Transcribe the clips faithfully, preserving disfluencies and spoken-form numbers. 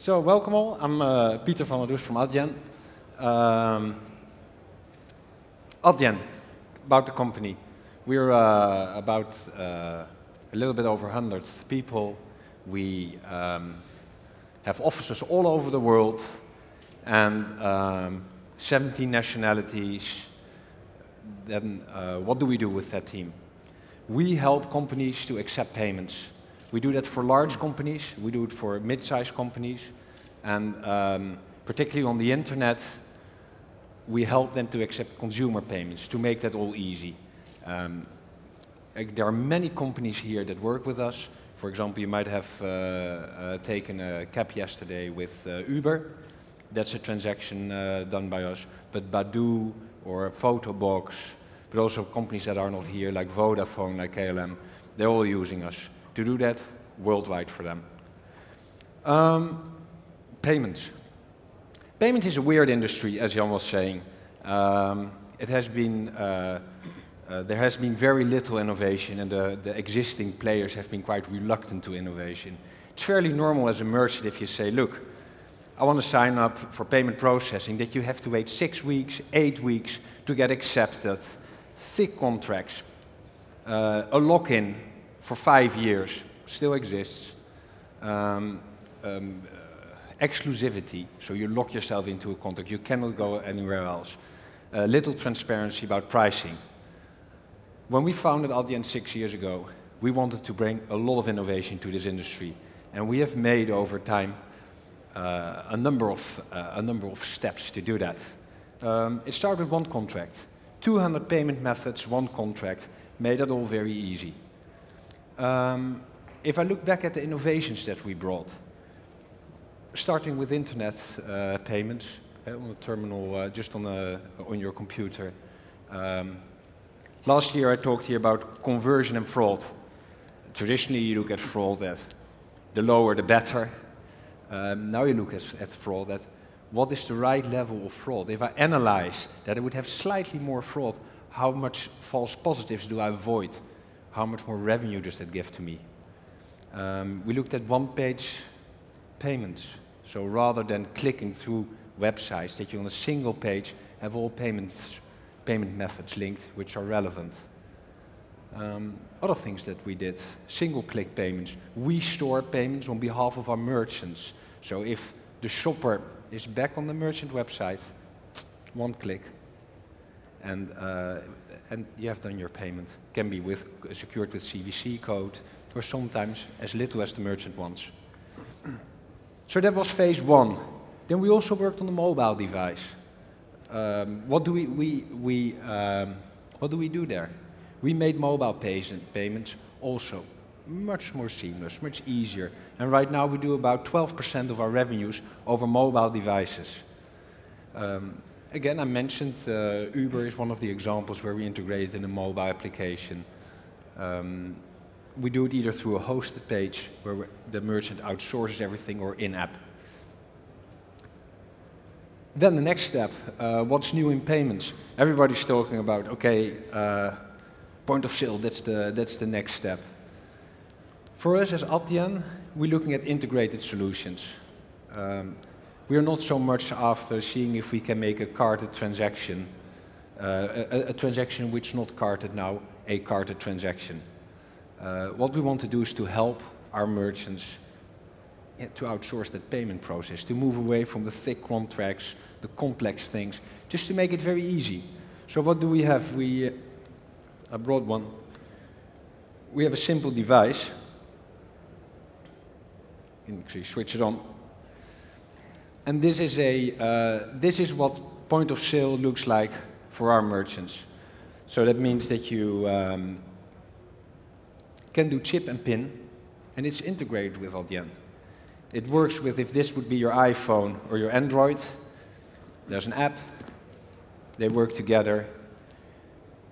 So, welcome all. I'm uh, Pieter van der Does from Adyen. Um, Adyen, about the company. We're uh, about uh, a little bit over one hundred people. We um, have offices all over the world and um, seventeen nationalities. Then uh, what do we do with that team? We help companies to accept payments. We do that for large companies, we do it for mid-sized companies, and um, particularly on the internet, we help them to accept consumer payments to make that all easy. Um, there are many companies here that work with us. For example, you might have uh, uh, taken a cab yesterday with uh, Uber. That's a transaction uh, done by us. But Badoo or Photobox, but also companies that are not here like Vodafone, like K L M, they're all using us to do that worldwide for them. Um, payments. Payments is a weird industry, as Jan was saying. Um, it has been, uh, uh, there has been very little innovation, and the, the existing players have been quite reluctant to innovation. It's fairly normal as a merchant if you say, look, I want to sign up for payment processing, that you have to wait six weeks, eight weeks to get accepted, thick contracts, uh, a lock-in for five years, still exists, um, um, uh, exclusivity, so you lock yourself into a contract, you cannot go anywhere else, uh, little transparency about pricing. When we founded Adyen six years ago, we wanted to bring a lot of innovation to this industry, and we have made over time Uh, a number of uh, a number of steps to do that. Um, it started with one contract, two hundred payment methods, one contract, made it all very easy. Um, if I look back at the innovations that we brought, starting with internet uh, payments uh, on the terminal, uh, just on a, on your computer. Um, last year I talked here about conversion and fraud. Traditionally, you look at fraud as the lower the better. Um, now you look at, at fraud, at what is the right level of fraud? If I analyze that I would have slightly more fraud, how much false positives do I avoid? How much more revenue does that give to me? Um, we looked at one-page payments. So rather than clicking through websites, that you on a single page have all payments, payment methods linked which are relevant. Um, other things that we did, single-click payments. We store payments on behalf of our merchants. So if the shopper is back on the merchant website, one click, and, uh, and you have done your payment. Can be with, uh, secured with C V C code, or sometimes as little as the merchant wants. So that was phase one. Then we also worked on the mobile device. Um, what do we, we, we, um, what do we do there? We made mobile pays and payments also much more seamless, much easier. And right now we do about twelve percent of our revenues over mobile devices. Um, again, I mentioned uh, Uber is one of the examples where we integrate in a mobile application. Um, we do it either through a hosted page where the merchant outsources everything or in-app. Then the next step, uh, what's new in payments? Everybody's talking about, okay, uh, point of sale, that's the, that's the next step. For us as Adyen, we're looking at integrated solutions. Um, we are not so much after seeing if we can make a carded transaction, uh, a, a transaction which is not carded now, a carded transaction. Uh, what we want to do is to help our merchants yeah, to outsource that payment process, to move away from the thick contracts, the complex things, just to make it very easy. So what do we have? We, uh, I brought one. We have a simple device. You can actually switch it on. And this is a uh, this is what point of sale looks like for our merchants. So that means that you um, can do chip and pin, and it's integrated with Adyen. It works with if this would be your iPhone or your Android. There's an app. They work together.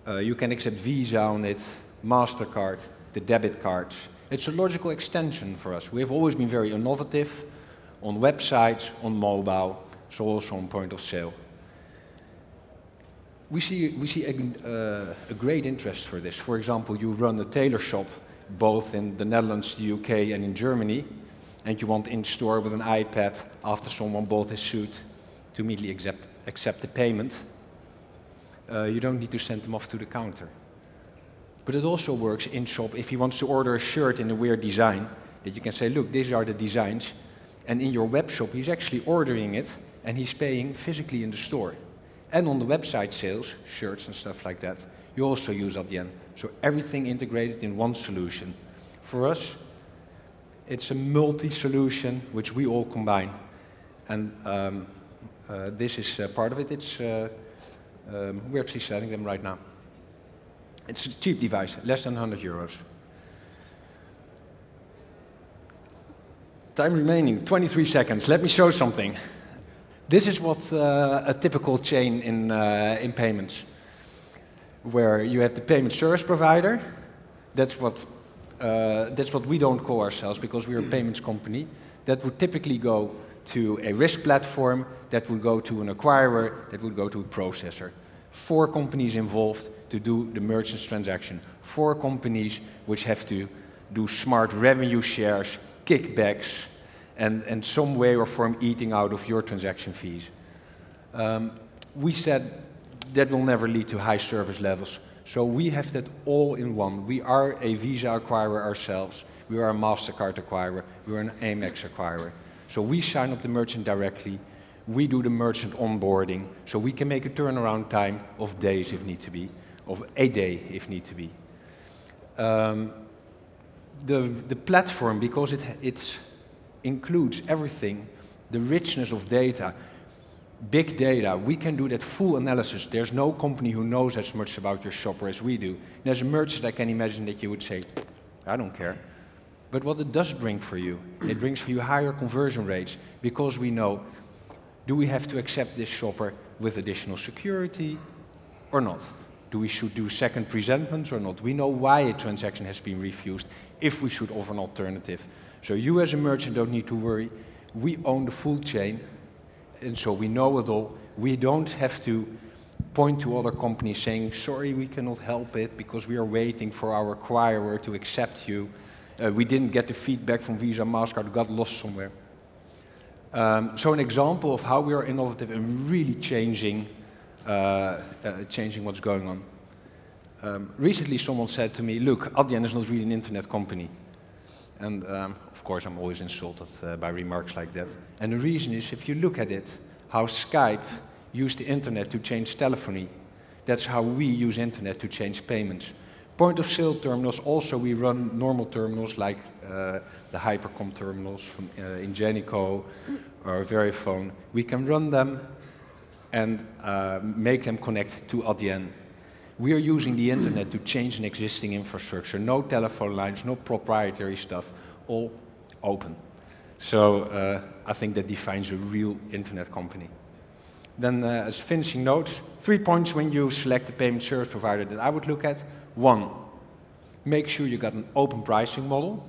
Uh, you can accept Visa on it, MasterCard, the debit cards. It's a logical extension for us. We've always been very innovative on websites, on mobile, so also on point of sale. We see, we see a, uh, a great interest for this. For example, you run a tailor shop both in the Netherlands, the U K, and in Germany, and you want in store with an iPad after someone bought his suit to immediately accept, accept the payment, uh, you don't need to send them off to the counter. But it also works in shop if he wants to order a shirt in a weird design, that you can say, look, these are the designs, and in your web shop he's actually ordering it and he's paying physically in the store. And on the website sales, shirts and stuff like that, you also use Adyen. So everything integrated in one solution. For us, it's a multi-solution which we all combine. And um, uh, this is uh, part of it. It's, uh, um, we're actually selling them right now. It's a cheap device, less than one hundred euros. Time remaining, twenty-three seconds. Let me show something. This is what uh, a typical chain in, uh, in payments, where you have the payment service provider. That's what, uh, that's what we don't call ourselves because we're a payments company. That would typically go to a risk platform, that would go to an acquirer, that would go to a processor. Four companies involved to do the merchant's transaction. Four companies which have to do smart revenue shares, kickbacks, and in some way or form eating out of your transaction fees. Um, we said that will never lead to high service levels. So we have that all in one. We are a Visa acquirer ourselves. We are a MasterCard acquirer. We are an Amex acquirer. So we sign up the merchant directly. We do the merchant onboarding. So we can make a turnaround time of days if need to be, of a day if need to be. Um, the, the platform, because it, it's includes everything, the richness of data, big data. We can do that full analysis. There's no company who knows as much about your shopper as we do. And as a merchant, I can imagine that you would say, I don't care. But what it does bring for you, it brings for you higher conversion rates because we know, do we have to accept this shopper with additional security or not? Do we should do second presentments or not? We know why a transaction has been refused, if we should offer an alternative. So you as a merchant don't need to worry. We own the full chain, and so we know it all. We don't have to point to other companies saying, sorry, we cannot help it because we are waiting for our acquirer to accept you. Uh, we didn't get the feedback from Visa, MasterCard, got lost somewhere. Um, so an example of how we are innovative and really changing, uh, uh, changing what's going on. Um, recently someone said to me, look, Adyen is not really an internet company. And um, of course, I'm always insulted uh, by remarks like that. And the reason is, if you look at it, how Skype used the internet to change telephony, that's how we use internet to change payments. Point of sale terminals, also we run normal terminals like uh, the Hypercom terminals from uh, Ingenico or Verifone. We can run them and uh, make them connect to Adyen. We are using the internet to change an existing infrastructure. No telephone lines, no proprietary stuff, all open. So uh, I think that defines a real internet company. Then uh, as finishing notes, three points when you select the payment service provider that I would look at. One, make sure you got an open pricing model.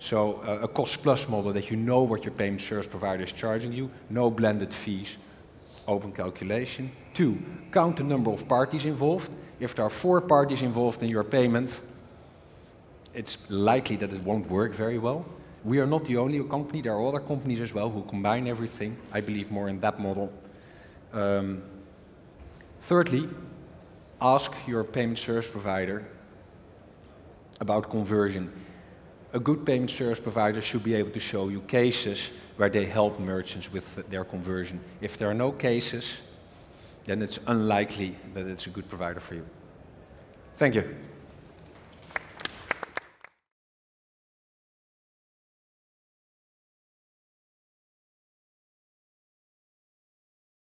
So uh, a cost plus model that you know what your payment service provider is charging you, no blended fees, open calculation. Two, count the number of parties involved. If there are four parties involved in your payment, it's likely that it won't work very well. We are not the only company. There are other companies as well who combine everything. I believe more in that model. Um, thirdly, ask your payment service provider about conversion. A good payment service provider should be able to show you cases where they help merchants with their conversion. If there are no cases, then it's unlikely that it's a good provider for you. Thank you.